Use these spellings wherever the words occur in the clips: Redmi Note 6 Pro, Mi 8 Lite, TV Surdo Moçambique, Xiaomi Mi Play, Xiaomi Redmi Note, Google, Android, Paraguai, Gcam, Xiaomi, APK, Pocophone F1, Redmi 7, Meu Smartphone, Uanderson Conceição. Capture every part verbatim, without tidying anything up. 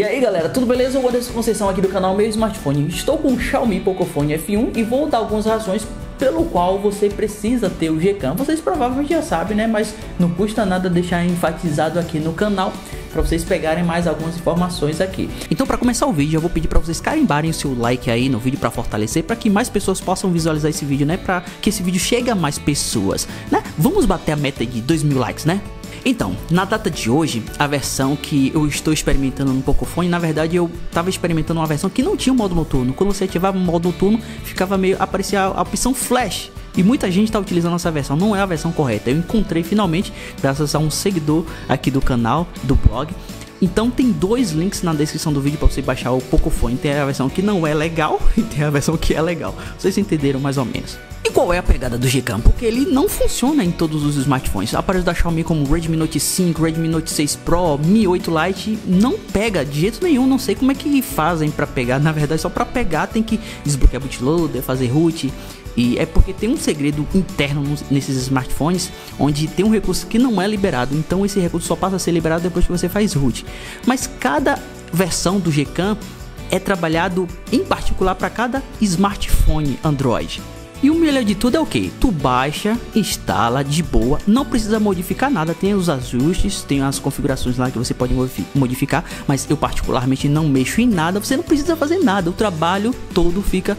E aí galera, tudo beleza? Eu Uanderson Conceição aqui do canal Meu Smartphone. Estou com o Xiaomi Pocophone F um e vou dar algumas razões pelo qual você precisa ter o Gcam. Vocês provavelmente já sabem, né? Mas não custa nada deixar enfatizado aqui no canal para vocês pegarem mais algumas informações aqui. Então, para começar o vídeo, eu vou pedir para vocês carimbarem o seu like aí no vídeo para fortalecer, para que mais pessoas possam visualizar esse vídeo, né? Para que esse vídeo chegue a mais pessoas, né? Vamos bater a meta de dois mil likes, né? Então, na data de hoje, a versão que eu estou experimentando no Pocophone, na verdade eu estava experimentando uma versão que não tinha o modo noturno. Quando você ativava o modo noturno, ficava meio, aparecia a opção flash. E muita gente está utilizando essa versão, não é a versão correta. Eu encontrei finalmente, graças a um seguidor aqui do canal, do blog. Então tem dois links na descrição do vídeo para você baixar o Pocophone. Tem a versão que não é legal e tem a versão que é legal. Vocês entenderam mais ou menos. E qual é a pegada do Gcam? Porque ele não funciona em todos os smartphones. Aparelhos da Xiaomi como Redmi Note cinco, Redmi Note seis Pro, Mi oito Lite não pega de jeito nenhum. Não sei como é que fazem para pegar. Na verdade, só para pegar tem que desbloquear bootloader, fazer root. E é porque tem um segredo interno nesses smartphones, onde tem um recurso que não é liberado. Então esse recurso só passa a ser liberado depois que você faz root. Mas cada versão do Gcam é trabalhado em particular para cada smartphone Android. E o melhor de tudo é o que? Tu baixa, instala de boa, não precisa modificar nada. Tem os ajustes, tem as configurações lá que você pode modificar, mas eu particularmente não mexo em nada. Você não precisa fazer nada, o trabalho todo fica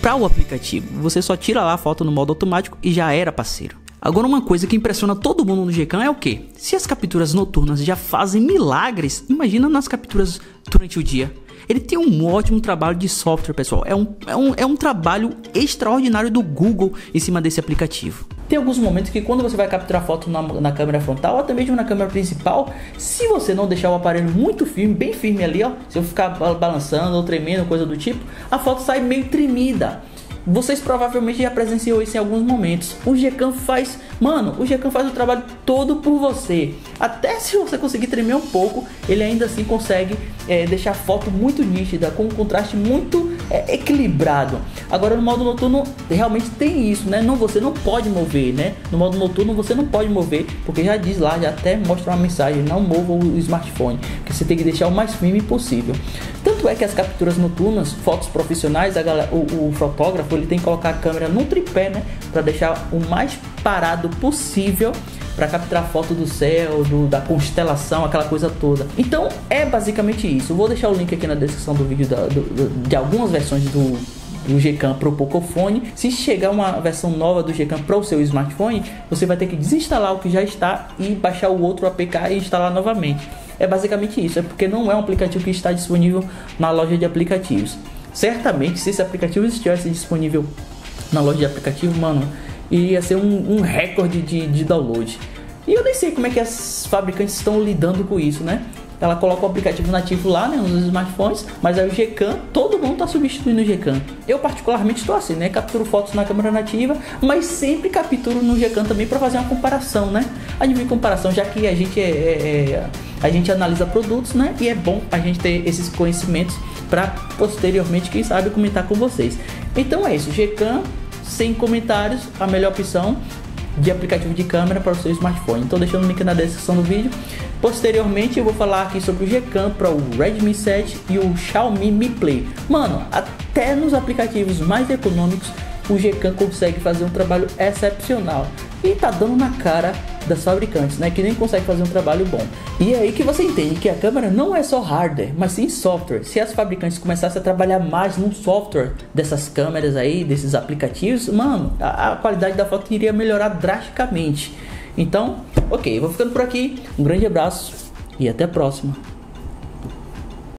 para o aplicativo. Você só tira lá a foto no modo automático e já era, parceiro. Agora, uma coisa que impressiona todo mundo no Gcam é o que? Se as capturas noturnas já fazem milagres, imagina nas capturas durante o dia. Ele tem um ótimo trabalho de software, pessoal. É um, é um, é um trabalho extraordinário do Google em cima desse aplicativo. Tem alguns momentos que quando você vai capturar foto na, na câmera frontal, ou até mesmo na câmera principal, se você não deixar o aparelho muito firme, bem firme ali, ó, se eu ficar balançando ou tremendo, coisa do tipo, a foto sai meio tremida. Vocês provavelmente já presenciou isso em alguns momentos. O Gcam faz, mano, o Gcam faz o trabalho todo por você. Até se você conseguir tremer um pouco, ele ainda assim consegue é, deixar a foto muito nítida, com um contraste muito é, equilibrado. Agora no modo noturno realmente tem isso, né? Não, você não pode mover, né? No modo noturno você não pode mover, porque já diz lá, já até mostra uma mensagem, não mova o smartphone, que você tem que deixar o mais firme possível. Tanto é que as capturas noturnas, fotos profissionais, a galera, o, o fotógrafo ele tem que colocar a câmera num tripé, né, para deixar o mais parado possível para capturar foto do céu, do, da constelação, aquela coisa toda. Então é basicamente isso. Eu vou deixar o link aqui na descrição do vídeo da, do, do, de algumas versões do, do Gcam para o Pocophone. Se chegar uma versão nova do Gcam para o seu smartphone, você vai ter que desinstalar o que já está e baixar o outro A P K e instalar novamente. É basicamente isso. É porque não é um aplicativo que está disponível na loja de aplicativos. Certamente, se esse aplicativo estivesse disponível na loja de aplicativo, mano, ia ser um, um recorde de, de download. E eu nem sei como é que as fabricantes estão lidando com isso, né? Ela coloca o aplicativo nativo lá, né, nos smartphones, mas aí o Gcam, todo mundo tá substituindo o Gcam. Eu particularmente estou assim, né, capturo fotos na câmera nativa, mas sempre capturo no Gcam também para fazer uma comparação, né? Adivinha comparação, já que a gente é, é, é a gente analisa produtos, né? E é bom a gente ter esses conhecimentos para posteriormente, quem sabe, comentar com vocês. Então é isso, Gcam sem comentários, a melhor opção de aplicativo de câmera para o seu smartphone. Então deixando o link na descrição do vídeo. Posteriormente eu vou falar aqui sobre o Gcam para o Redmi sete e o Xiaomi Mi Play. Mano, até nos aplicativos mais econômicos o Gcam consegue fazer um trabalho excepcional. E tá dando na cara das fabricantes, né, que nem consegue fazer um trabalho bom. E é aí que você entende que a câmera não é só hardware, mas sim software. Se as fabricantes começassem a trabalhar mais no software dessas câmeras aí, desses aplicativos, mano, a, a qualidade da foto iria melhorar drasticamente. Então, ok, vou ficando por aqui. Um grande abraço e até a próxima.